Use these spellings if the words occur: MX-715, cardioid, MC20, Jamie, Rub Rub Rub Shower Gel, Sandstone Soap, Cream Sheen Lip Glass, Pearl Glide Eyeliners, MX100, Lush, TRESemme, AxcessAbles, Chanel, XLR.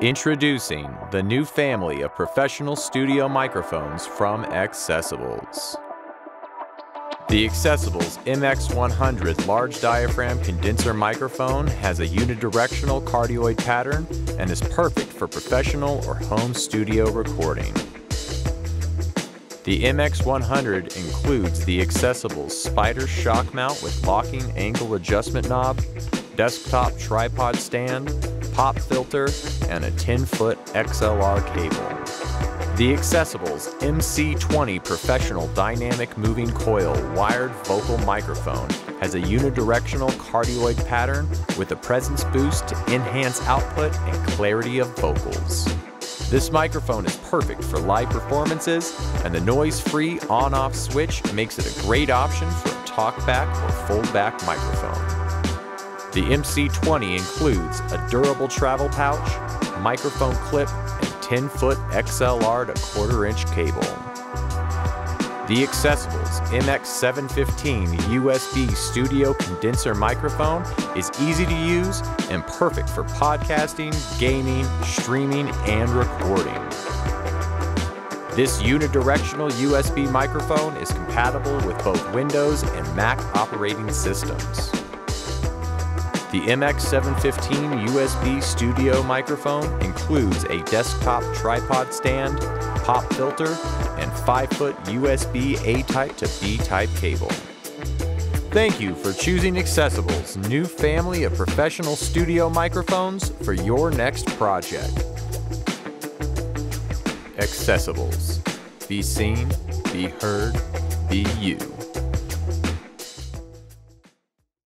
Introducing the new family of professional studio microphones from AxcessAbles. The AxcessAbles MX100 large diaphragm condenser microphone has a unidirectional cardioid pattern and is perfect for professional or home studio recording. The MX100 includes the AxcessAbles spider shock mount with locking angle adjustment knob, desktop tripod stand, pop filter, and a 10-foot XLR cable. The AxcessAbles MC20 Professional Dynamic Moving Coil Wired Vocal Microphone has a unidirectional cardioid pattern with a presence boost to enhance output and clarity of vocals. This microphone is perfect for live performances, and the noise-free on-off switch makes it a great option for a talkback or foldback microphone. The MC20 includes a durable travel pouch, microphone clip, 10-foot XLR to 1/4-inch cable. The AxcessAbles MX-715 USB Studio Condenser Microphone is easy to use and perfect for podcasting, gaming, streaming, and recording. This unidirectional USB microphone is compatible with both Windows and Mac operating systems. The MX715 USB Studio microphone includes a desktop tripod stand, pop filter, and 5-foot USB A-type to B-type cable. Thank you for choosing AxcessAbles' new family of professional studio microphones for your next project. AxcessAbles. Be seen, be heard, be you.